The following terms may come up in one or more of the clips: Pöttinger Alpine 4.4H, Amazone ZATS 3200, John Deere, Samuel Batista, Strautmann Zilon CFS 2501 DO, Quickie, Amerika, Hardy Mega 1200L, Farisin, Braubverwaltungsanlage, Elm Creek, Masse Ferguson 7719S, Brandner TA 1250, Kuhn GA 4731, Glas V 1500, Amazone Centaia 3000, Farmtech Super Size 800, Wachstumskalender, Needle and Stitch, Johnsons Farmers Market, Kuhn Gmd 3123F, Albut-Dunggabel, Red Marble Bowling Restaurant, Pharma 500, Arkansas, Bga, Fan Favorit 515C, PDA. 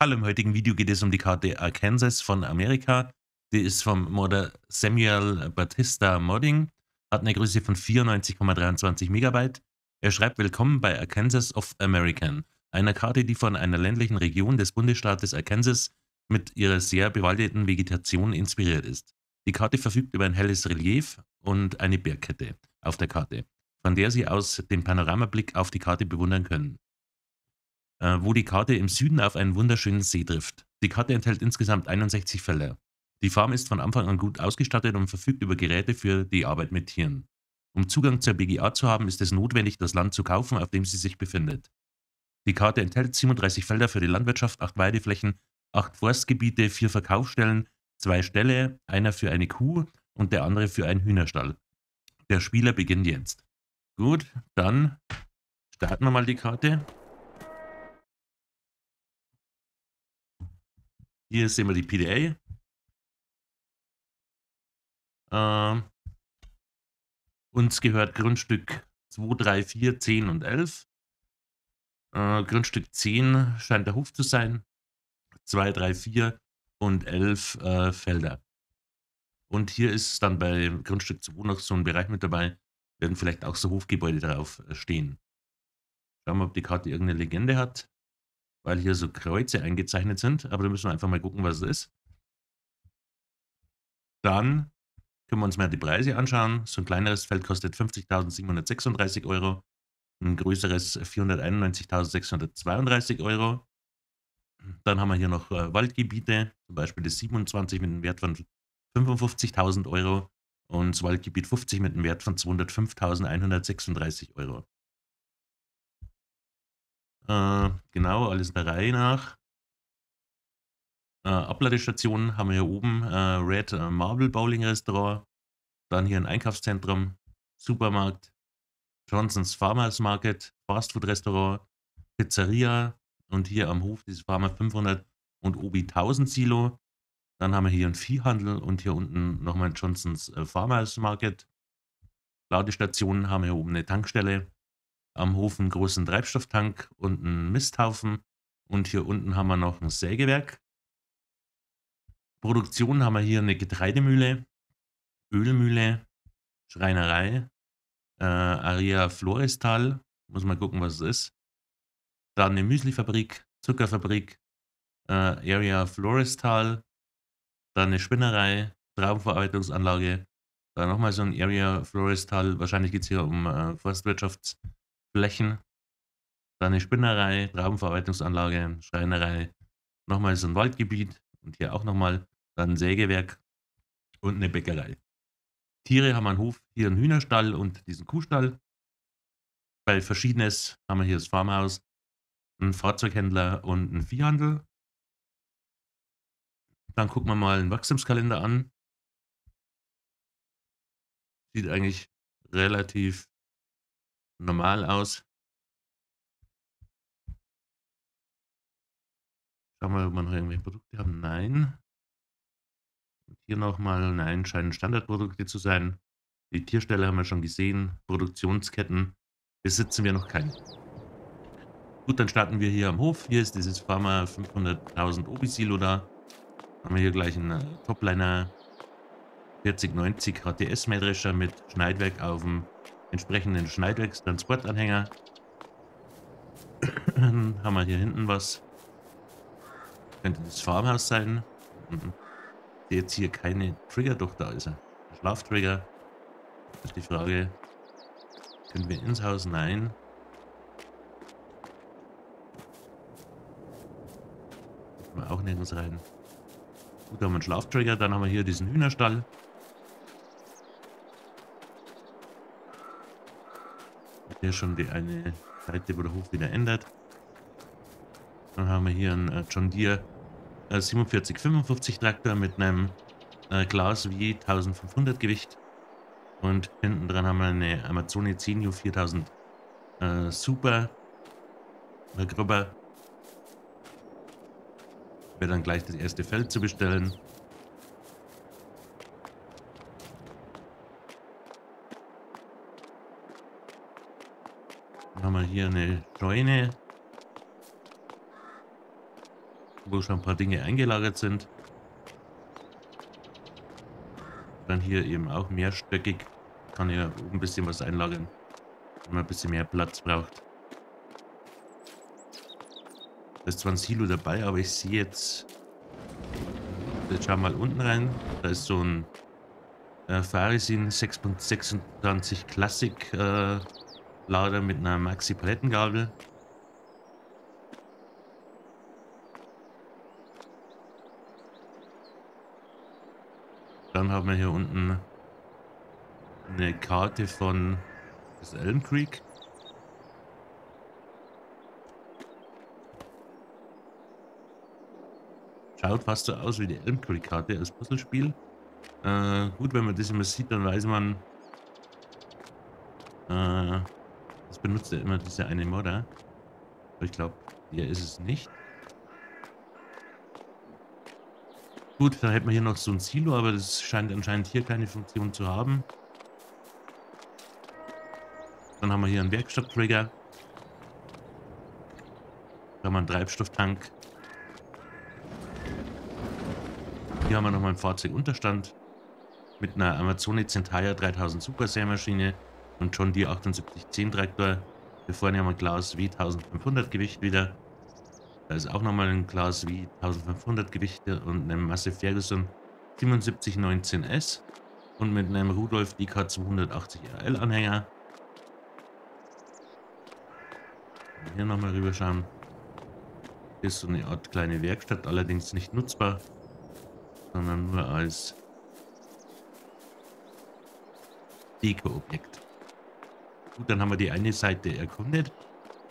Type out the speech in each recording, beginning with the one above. Hallo, im heutigen Video geht es um die Karte Arkansas von Amerika. Die ist vom Modder Samuel Batista Modding, hat eine Größe von 94,23 MB. Er schreibt: Willkommen bei Arkansas of American, einer Karte, die von einer ländlichen Region des Bundesstaates Arkansas mit ihrer sehr bewaldeten Vegetation inspiriert ist. Die Karte verfügt über ein helles Relief und eine Bergkette auf der Karte, von der Sie aus den Panoramablick auf die Karte bewundern können, wo die Karte im Süden auf einen wunderschönen See trifft. Die Karte enthält insgesamt 61 Felder. Die Farm ist von Anfang an gut ausgestattet und verfügt über Geräte für die Arbeit mit Tieren. Um Zugang zur BGA zu haben, ist es notwendig, das Land zu kaufen, auf dem sie sich befindet. Die Karte enthält 37 Felder für die Landwirtschaft, 8 Weideflächen, 8 Forstgebiete, 4 Verkaufsstellen, 2 Ställe, einer für eine Kuh und der andere für einen Hühnerstall. Der Spieler beginnt jetzt. Gut, dann starten wir mal die Karte. Hier sehen wir die PDA. Uns gehört Grundstück 2, 3, 4, 10 und 11. Grundstück 10 scheint der Hof zu sein. 2, 3, 4 und 11 Felder. Und hier ist dann bei Grundstück 2 noch so ein Bereich mit dabei. Werden vielleicht auch so Hofgebäude drauf stehen. Schauen wir, ob die Karte irgendeine Legende hat, weil hier so Kreuze eingezeichnet sind. Aber da müssen wir einfach mal gucken, was es ist. Dann können wir uns mal die Preise anschauen. So ein kleineres Feld kostet 50.736 Euro. Ein größeres 491.632 Euro. Dann haben wir hier noch Waldgebiete. Zum Beispiel das 27 mit einem Wert von 55.000 Euro. Und das Waldgebiet 50 mit einem Wert von 205.136 Euro. Genau, alles der Reihe nach. Abladestationen haben wir hier oben. Red Marble Bowling Restaurant. Dann hier ein Einkaufszentrum, Supermarkt, Johnsons Farmers Market, Fastfood Restaurant, Pizzeria. Und hier am Hof dieses Pharma 500 und Obi 1000 Silo. Dann haben wir hier einen Viehhandel und hier unten nochmal ein Johnsons Farmers Market. Ladestationen haben wir hier oben eine Tankstelle. Am Hof einen großen Treibstofftank und einen Misthaufen. Und hier unten haben wir noch ein Sägewerk. Produktion haben wir hier eine Getreidemühle, Ölmühle, Schreinerei, Area Florestal, muss mal gucken, was es ist. Dann eine Müslifabrik, Zuckerfabrik, Area Florestal, dann eine Spinnerei, Braubverwaltungsanlage, dann nochmal so ein Area Florestal, wahrscheinlich geht es hier um Forstwirtschaftsflächen, dann eine Spinnerei, Braubverwaltungsanlage, Schreinerei, nochmal so ein Waldgebiet. Und hier auch nochmal dann ein Sägewerk und eine Bäckerei. Tiere haben wir einen Hof, hier einen Hühnerstall und diesen Kuhstall. Bei Verschiedenes haben wir hier das Farmhaus, einen Fahrzeughändler und einen Viehhandel. Dann gucken wir mal einen Wachstumskalender an. Sieht eigentlich relativ normal aus. Schauen wir mal, ob wir noch irgendwelche Produkte haben. Nein. Und hier nochmal, nein, scheinen Standardprodukte zu sein. Die Tierstelle haben wir schon gesehen. Produktionsketten besitzen wir noch keine. Gut, dann starten wir hier am Hof. Hier ist dieses Pharma 500.000 Obi-Silo da. Haben wir hier gleich einen Topliner 4090 HTS-Mähdrescher mit Schneidwerk auf dem entsprechenden Schneidwerkstransportanhänger. Haben wir hier hinten was. Könnte das Farmhaus sein. Der jetzt hier keine Trigger, doch da ist er. Schlaftrigger. Das ist die Frage. Können wir ins Haus? Nein. Können wir auch nirgends rein. Gut, da haben wir einen Schlaftrigger. Dann haben wir hier diesen Hühnerstall. Der schon die eine Seite, wo der Hof wieder ändert. Dann haben wir hier einen John Deere 4755 Traktor mit einem Glas V 1500 Gewicht. Und hinten dran haben wir eine Amazone Zenio 4000 Super Grubber. Wäre dann gleich das erste Feld zu bestellen. Dann haben wir hier eine Scheune. wo schon ein paar Dinge eingelagert sind. Dann hier eben auch mehrstöckig. Kann hier oben ein bisschen was einlagern, wenn man ein bisschen mehr Platz braucht. Da ist zwar ein Silo dabei, aber ich sehe jetzt... Jetzt schauen wir mal unten rein. Da ist so ein Farisin 6.26 Classic Lader mit einer Maxi Palettengabel. Dann haben wir hier unten eine Karte von das Elm Creek. Schaut fast so aus wie die Elm Creek-Karte, das Puzzlespiel. Gut, wenn man das immer sieht, dann weiß man, das benutzt ja immer diese eine Modder. Aber ich glaube, hier ist es nicht. Gut, dann hätten wir hier noch so ein Silo, aber das scheint anscheinend hier keine Funktion zu haben. Dann haben wir hier einen Werkstattträger. Dann haben wir einen Treibstofftank. Hier haben wir nochmal einen Fahrzeugunterstand mit einer Amazone Centaia 3000 Super Sämaschine und John Deere 7810 Traktor. Hier vorne haben wir ein Glas V 1500 Gewicht wieder. Da ist auch nochmal ein Glas V 1500 Gewichte und eine Masse Ferguson 7719S und mit einem Rudolf DK 280 RL Anhänger. Hier nochmal rüber schauen. Hier ist so eine Art kleine Werkstatt, allerdings nicht nutzbar, sondern nur als Deko-Objekt. Gut, dann haben wir die eine Seite erkundet.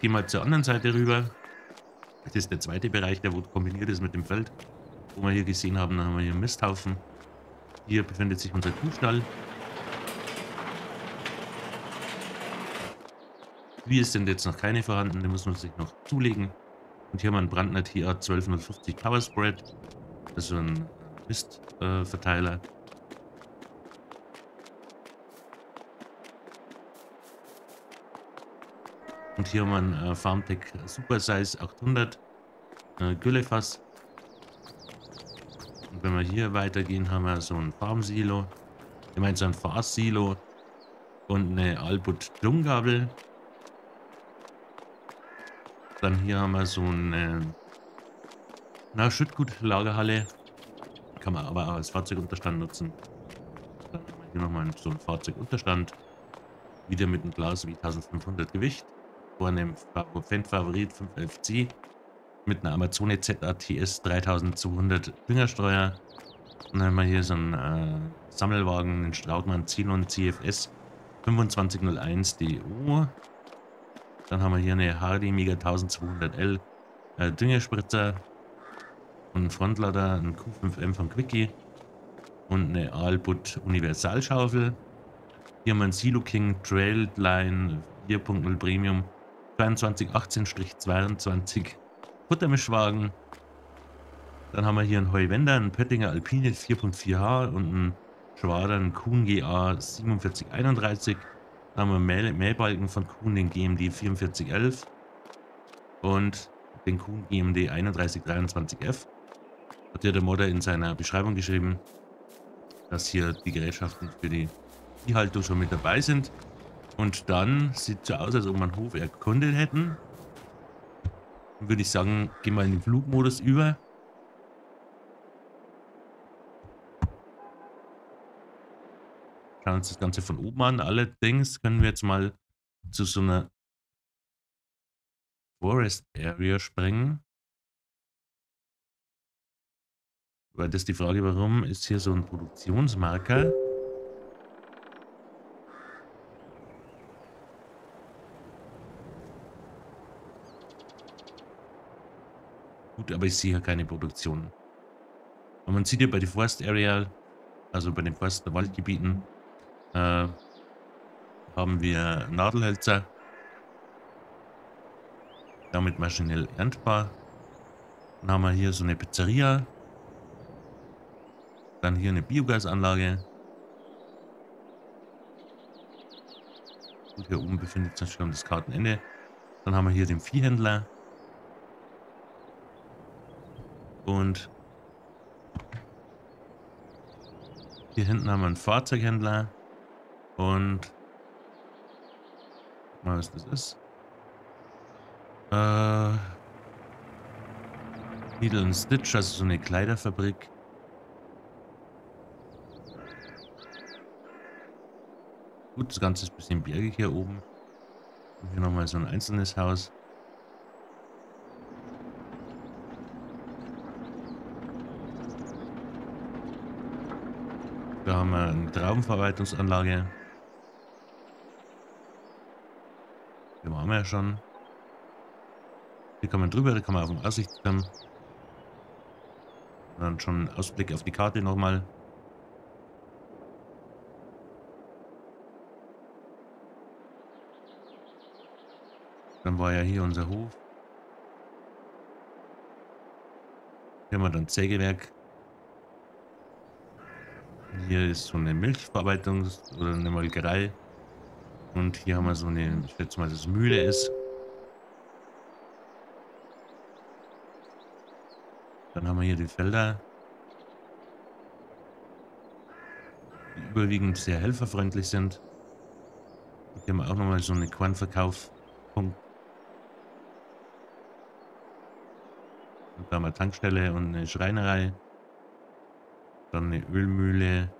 Gehen wir zur anderen Seite rüber. Das ist der zweite Bereich, der kombiniert ist mit dem Feld. Wo wir hier gesehen haben, dann haben wir hier einen Misthaufen. Hier befindet sich unser Kuhstall. Kühe sind jetzt noch keine vorhanden, die muss man sich noch zulegen. Und hier haben wir einen Brandner TA 1250 Power Spread. Das ist ein Mistverteiler. Und hier haben wir ein Farmtech Super Size 800 Güllefass. Und wenn wir hier weitergehen, haben wir so ein Farmsilo. Ich meine so ein Fahrsilo und eine Albut-Dunggabel. Dann hier haben wir so eine Schüttgut-Lagerhalle. Kann man aber auch als Fahrzeugunterstand nutzen. Dann haben wir hier nochmal so einen Fahrzeugunterstand. Wieder mit einem Glas wie 1500 Gewicht. Vor einem Fan Favorit 515C. Mit einer Amazone ZATS 3200 Düngerstreuer. Dann haben wir hier so einen Sammelwagen, den Strautmann Zilon CFS 2501 DO. Dann haben wir hier eine Hardy Mega 1200L Düngerspritzer. Und einen Frontlader, einen Q5M von Quickie und eine Albut Universalschaufel. Hier haben wir einen Silo King Trail Line 4.0 Premium 2218-22 Futtermischwagen. Dann haben wir hier einen Heuwender, einen Pöttinger Alpine 4.4H und einen Schwader, einen Kuhn GA 4731. Dann haben wir einen Mähbalken von Kuhn, den Gmd 4411 und den Kuhn Gmd 3123F. Hat ja der Modder in seiner Beschreibung geschrieben, dass hier die Gerätschaften für die Viehhaltung schon mit dabei sind. Und dann sieht es so aus, als ob wir einen Hof erkundet hätten. Dann würde ich sagen, gehen wir in den Flugmodus über. Schauen uns das Ganze von oben an. Allerdings können wir jetzt mal zu so einer Forest Area springen. Weil das ist die Frage, warum ist hier so ein Produktionsmarker? Gut, aber ich sehe hier keine Produktion. Und man sieht ja bei der Forest Area, also bei den Forstwaldgebieten, haben wir Nadelhölzer. Damit maschinell erntbar. Dann haben wir hier so eine Pizzeria. Dann hier eine Biogasanlage. Und hier oben befindet sich schon das Kartenende. Dann haben wir hier den Viehhändler. Und hier hinten haben wir einen Fahrzeughändler. Und mal, was das ist. Needle and Stitch, also so eine Kleiderfabrik. Gut, das Ganze ist ein bisschen bergig hier oben. Und hier nochmal so ein einzelnes Haus. Da haben wir eine Traubenverarbeitungsanlage. Die haben wir ja schon. Hier kann man drüber, da kann man auf dem Aussichtsturm. Dann schon einen Ausblick auf die Karte nochmal. Dann war ja hier unser Hof. Hier haben wir dann Sägewerk. Hier ist so eine Milchverarbeitungs- oder eine Molkerei. Und hier haben wir so eine, ich schätze mal, dass es Mühle ist. Dann haben wir hier die Felder, die überwiegend sehr helferfreundlich sind. Und hier haben wir auch nochmal so einen Kornverkaufpunkt. Und da haben wir eine Tankstelle und eine Schreinerei. Dann eine Ölmühle.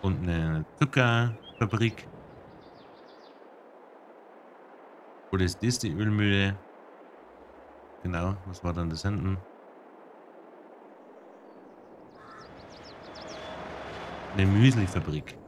Und eine Zuckerfabrik. Oder ist das die Ölmühle? Genau, was war dann das hinten? Eine Müslifabrik.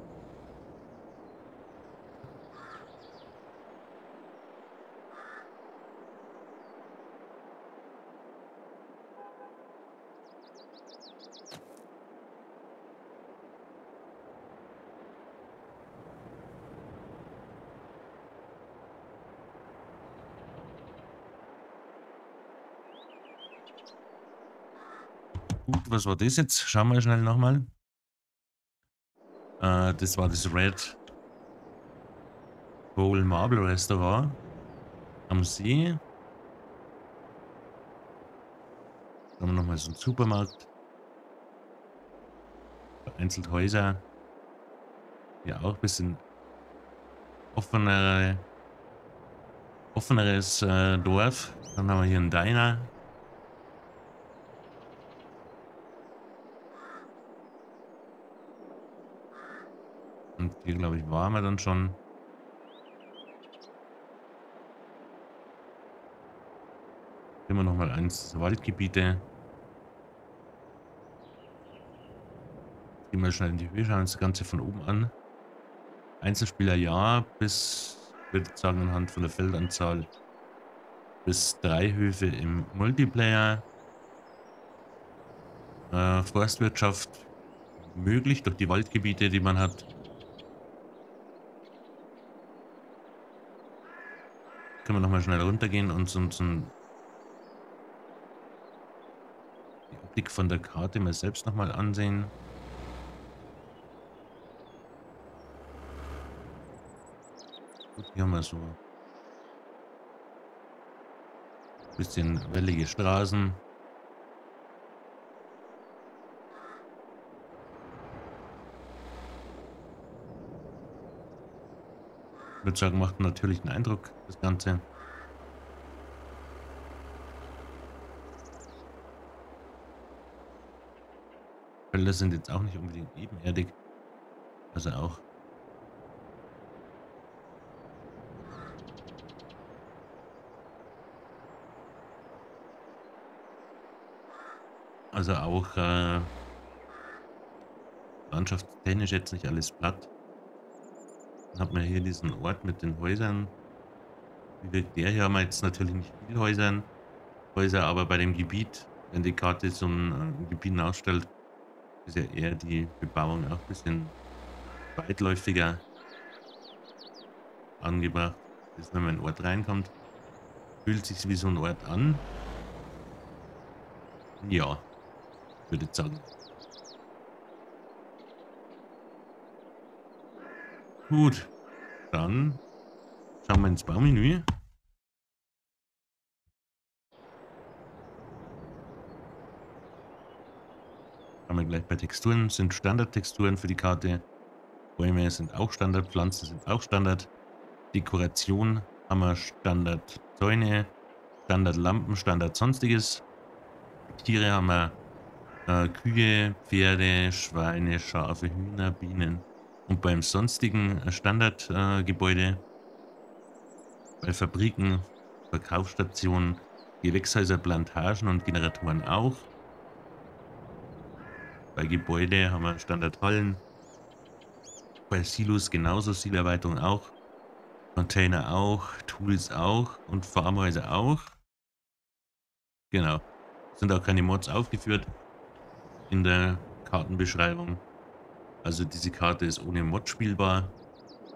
Gut, was war das jetzt? Schauen wir schnell nochmal. Das war das Red Marble Bowling Restaurant am See. Dann haben wir nochmal so einen Supermarkt. Vereinzelt Häuser. Ja, auch ein bisschen offeneres Dorf. Dann haben wir hier einen Diner. Und hier, glaube ich, waren wir dann schon. Immer noch mal eins Waldgebiete. Gehen wir schnell in die Höhe, schauen uns das Ganze von oben an. Einzelspieler ja, bis, würde ich sagen, anhand von der Feldanzahl bis 3 Höfe im Multiplayer. Forstwirtschaft möglich durch die Waldgebiete, die man hat. Können wir nochmal schnell runtergehen und uns die Optik von der Karte mal selbst nochmal ansehen. Gut, hier haben wir so ein bisschen wellige Straßen. Ich würde sagen, macht natürlich einen Eindruck, das Ganze. Felder sind jetzt auch nicht unbedingt ebenerdig. Also auch. Landschaftstechnisch jetzt nicht alles platt. Hat man hier diesen Ort mit den Häusern. Der hier haben wir jetzt natürlich nicht viele Häuser, aber bei dem Gebiet, wenn die Karte so ein Gebiet ausstellt, ist ja eher die Bebauung auch ein bisschen weitläufiger angebracht. Das ist, wenn man in den Ort reinkommt, fühlt sich wie so ein Ort an. Ja, würde ich sagen. Gut, dann schauen wir ins Baumenü. Haben wir gleich bei Texturen, sind Standardtexturen für die Karte. Bäume sind auch Standard, Pflanzen sind auch Standard. Dekoration haben wir Standard Zäune, Standard Lampen, Standard Sonstiges. Tiere haben wir Kühe, Pferde, Schweine, Schafe, Hühner, Bienen. Und beim sonstigen Standardgebäude, bei Fabriken, Verkaufsstationen, Gewächshäuser, Plantagen und Generatoren auch. Bei Gebäude haben wir Standardhallen. Bei Silos genauso, Siloerweiterung auch. Container auch, Tools auch und Farmhäuser auch. Genau. Sind auch keine Mods aufgeführt in der Kartenbeschreibung. Also diese Karte ist ohne Mod spielbar.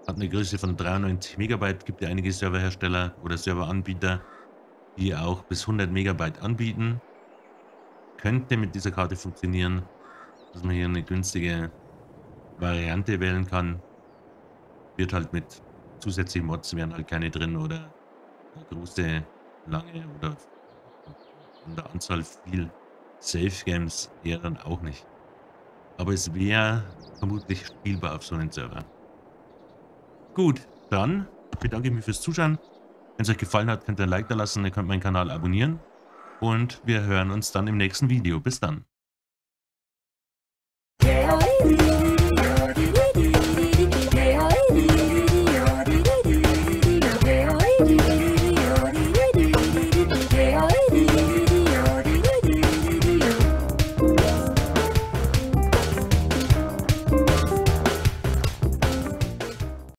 Hat eine Größe von 93 MB. Gibt ja einige Serverhersteller oder Serveranbieter, die auch bis 100 MB anbieten. Könnte mit dieser Karte funktionieren, dass man hier eine günstige Variante wählen kann. Wird halt mit zusätzlichen Mods, wären halt keine drin oder große, lange oder von der Anzahl viel Safe Games eher dann auch nicht. Aber es wäre vermutlich spielbar auf so einem Server. Gut, dann bedanke ich mich fürs Zuschauen. Wenn es euch gefallen hat, könnt ihr ein Like da lassen, ihr könnt meinen Kanal abonnieren. Und wir hören uns dann im nächsten Video. Bis dann.